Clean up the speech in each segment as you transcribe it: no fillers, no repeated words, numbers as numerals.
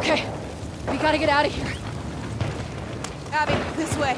Okay, we gotta get out of here. Abby, this way.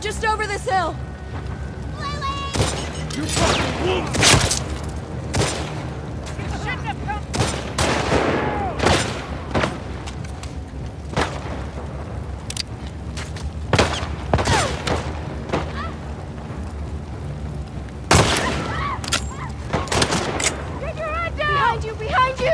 Just over this hill! Lily! You fucking wolf! You shouldn't have come! Get your head down! Behind you! Behind you!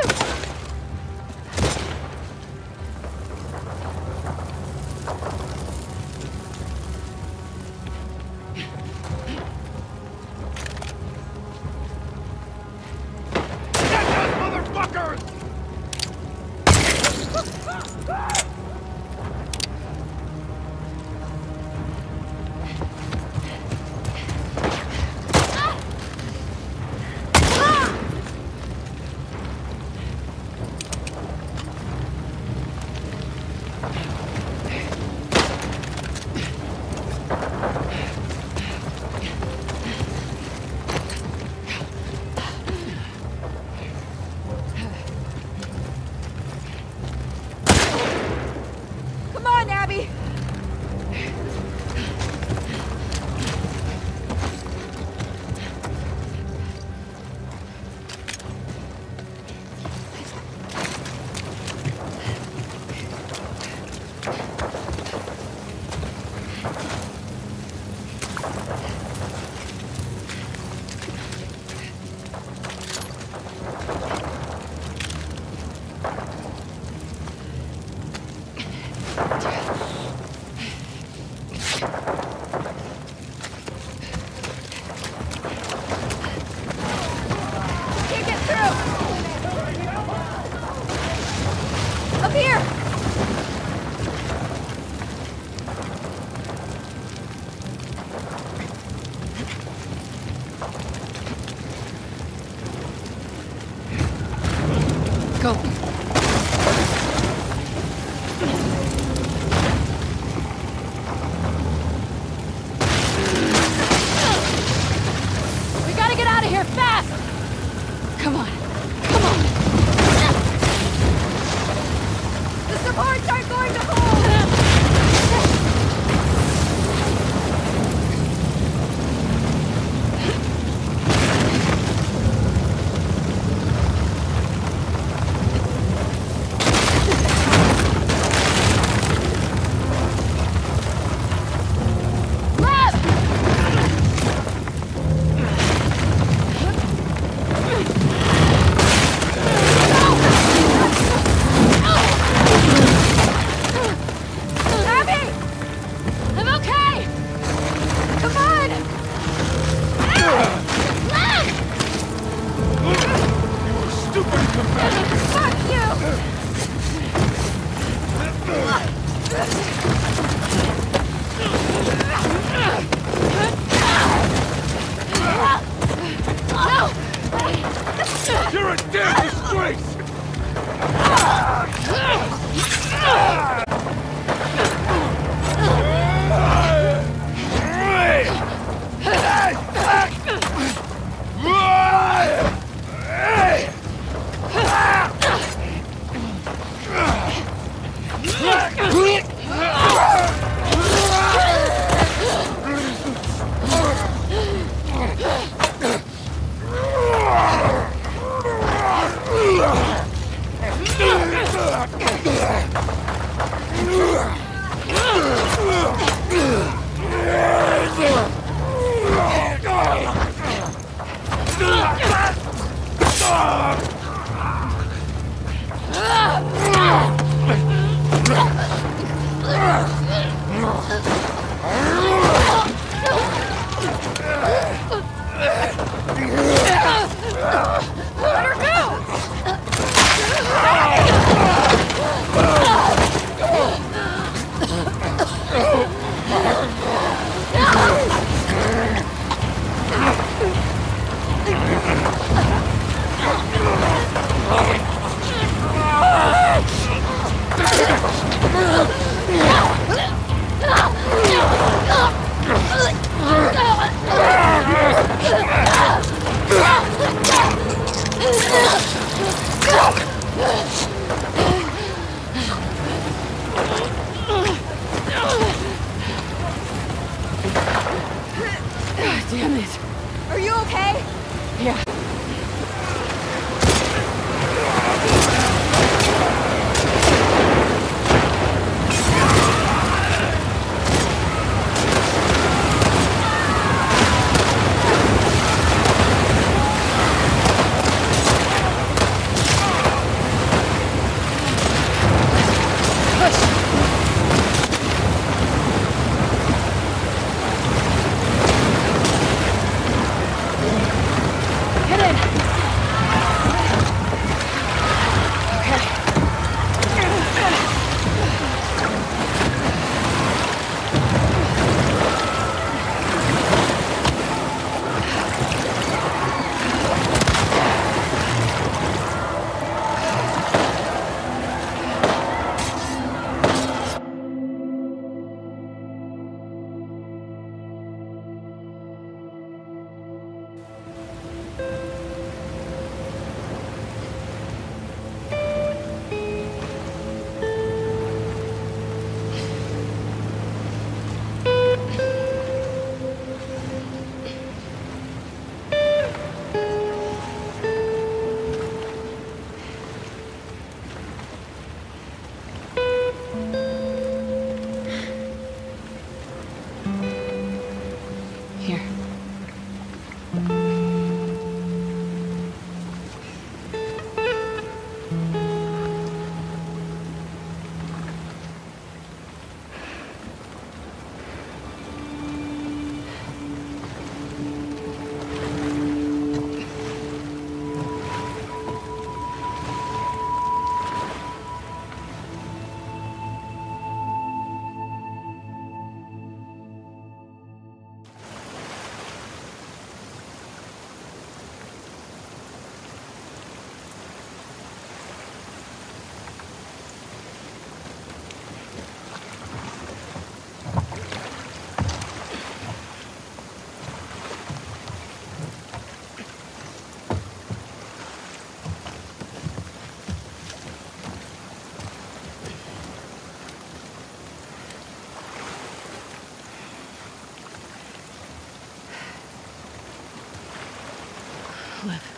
Lev.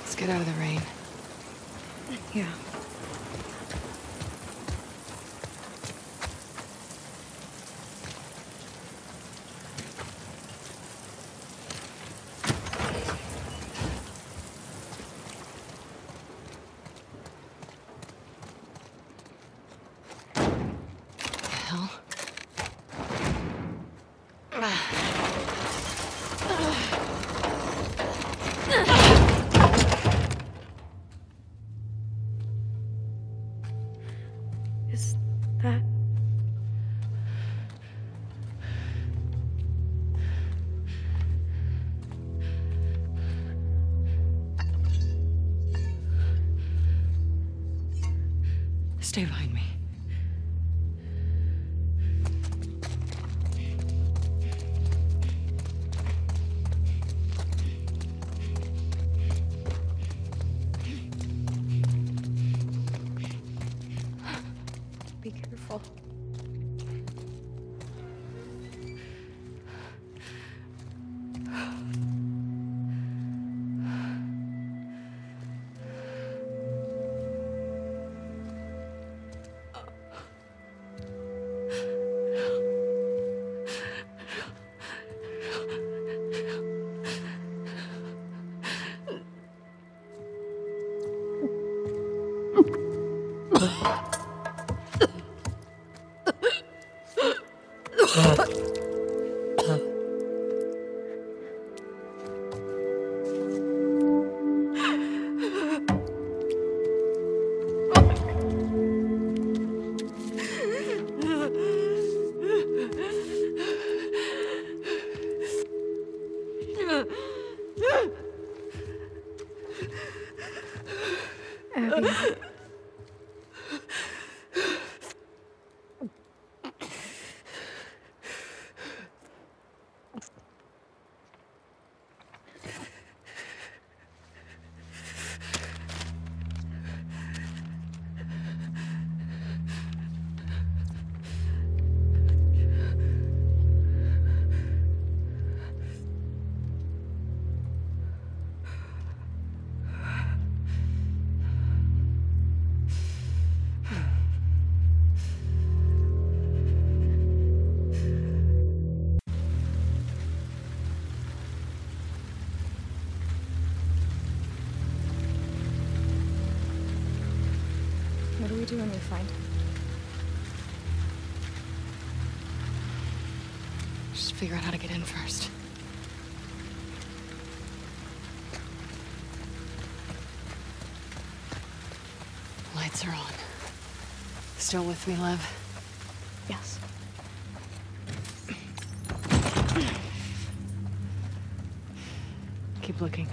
Let's get out of the rain. Yeah. Stay behind me. Be careful. Abby. What do we do when we find him? Just figure out how to get in first. Lights are on. Still with me, Lev? Yes. Keep looking.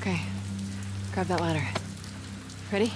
Okay, grab that ladder. Ready?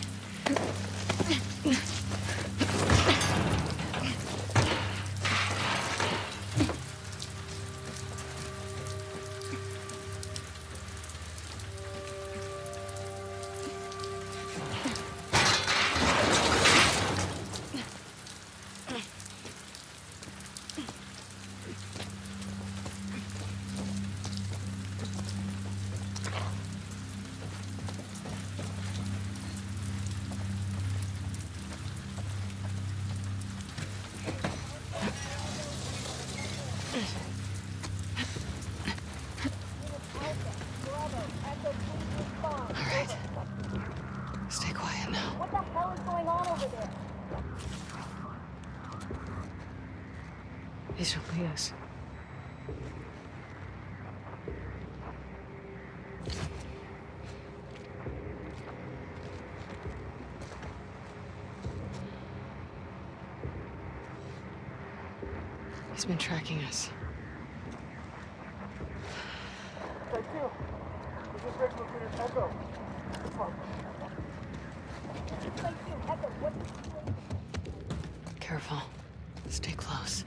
This will be us. He's been tracking us. Stay still. This is Rick looking at Echo. Careful. Stay close.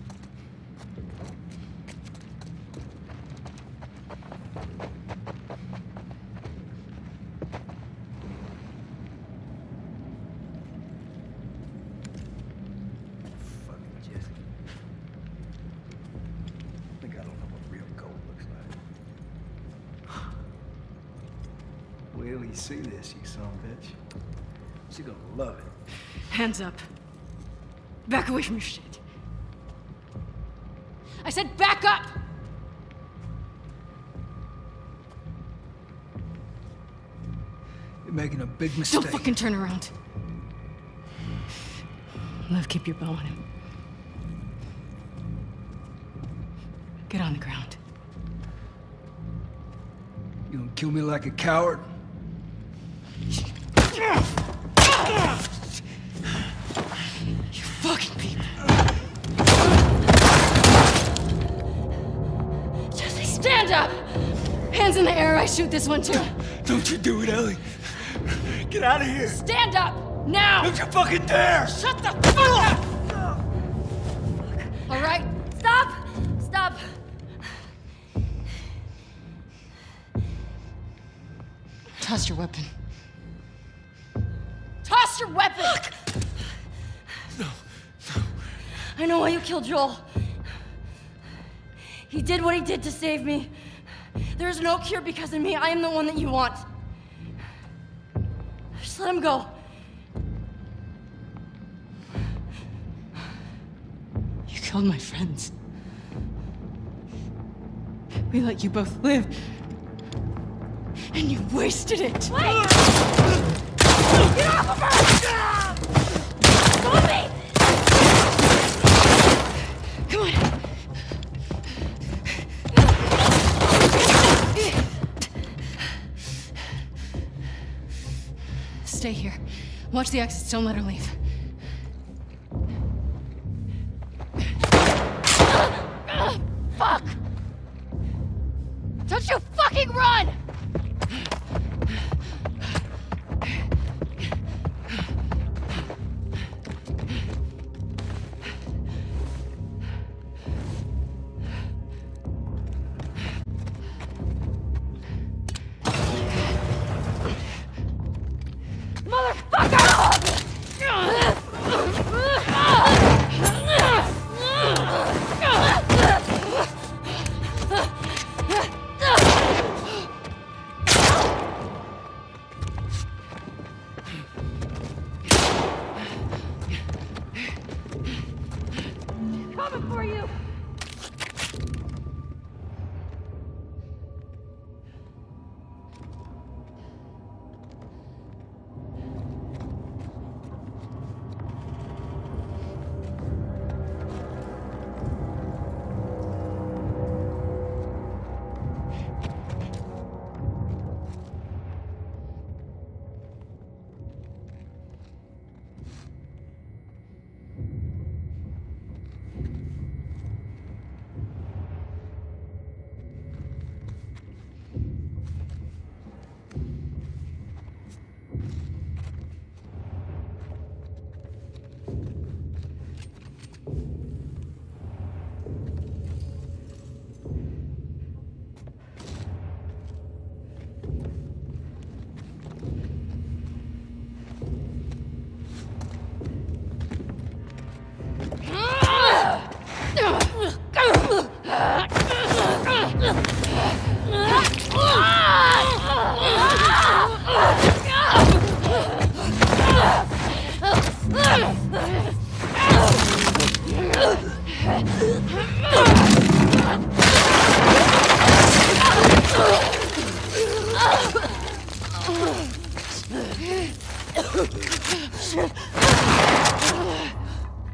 See this, you son of a bitch. She's gonna love it. Hands up. Back away from your shit. I said back up! You're making a big mistake. Don't fucking turn around. Lev, keep your bow on him. Get on the ground. You gonna kill me like a coward? You fucking people. Jesse, stand up! Hands in the air, I shoot this one too. Don't you do it, Ellie. Get out of here. Stand up, now! Don't you fucking dare! Shut the fuck up! All right, stop! Stop! Toss your weapon. Your weapon! Look. No, no. I know why you killed Joel. He did what he did to save me. There is no cure because of me. I am the one that you want. Just let him go. You killed my friends. We let you both live. And you wasted it. Wait! Get off of her! Get off! Go with me! Come on. Stay here. Watch the exits. Don't let her leave. Fuck! Don't you fucking run!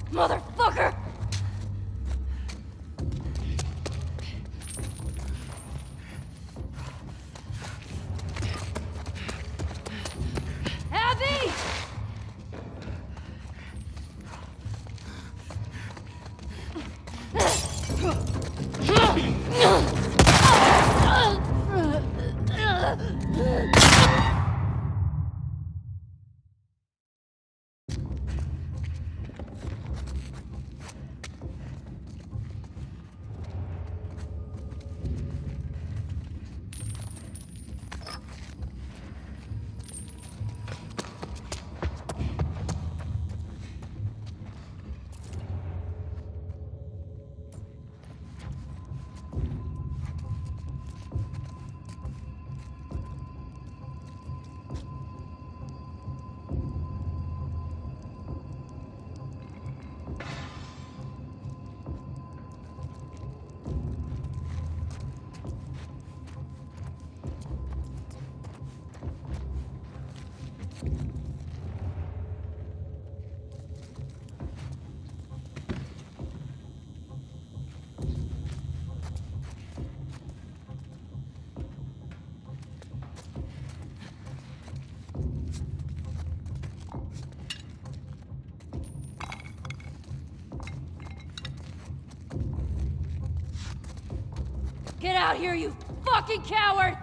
Motherfucker! Abby! Get out here, you fucking coward!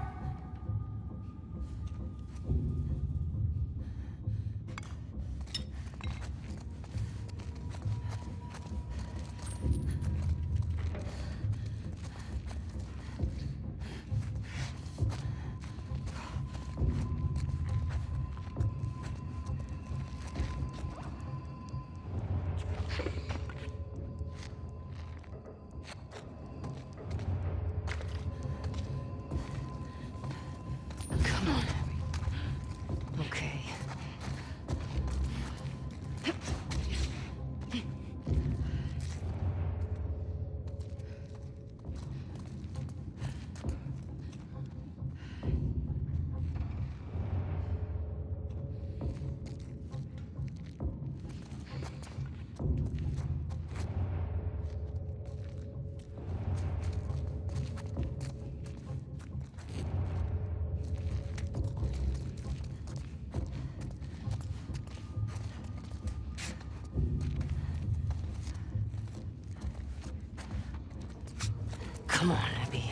Come on, Abby.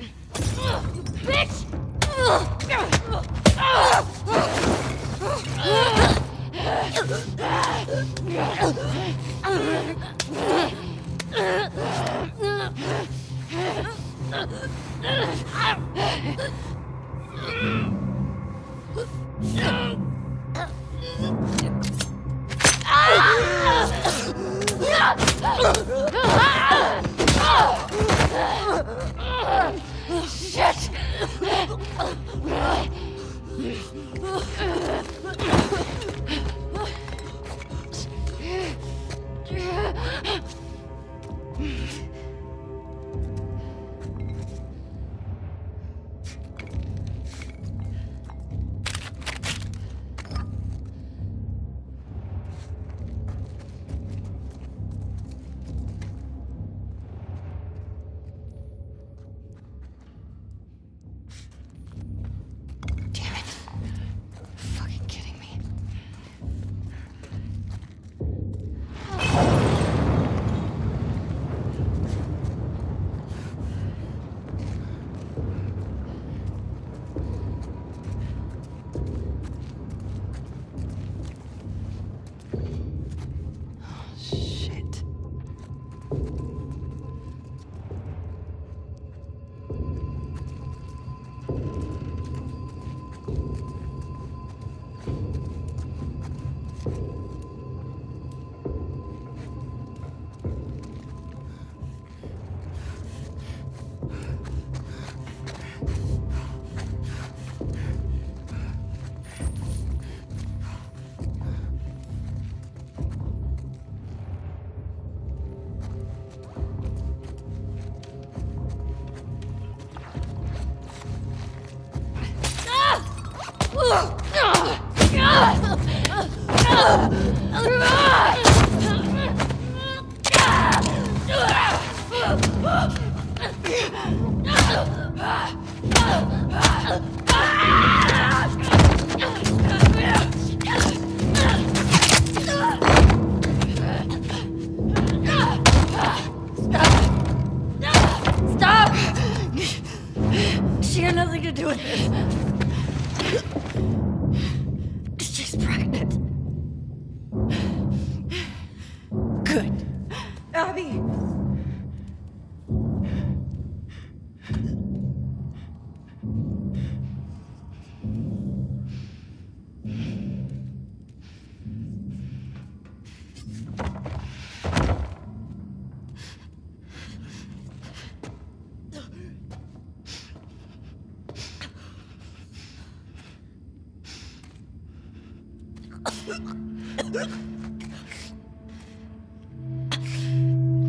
You bitch! Shit!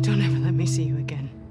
Don't ever let me see you again.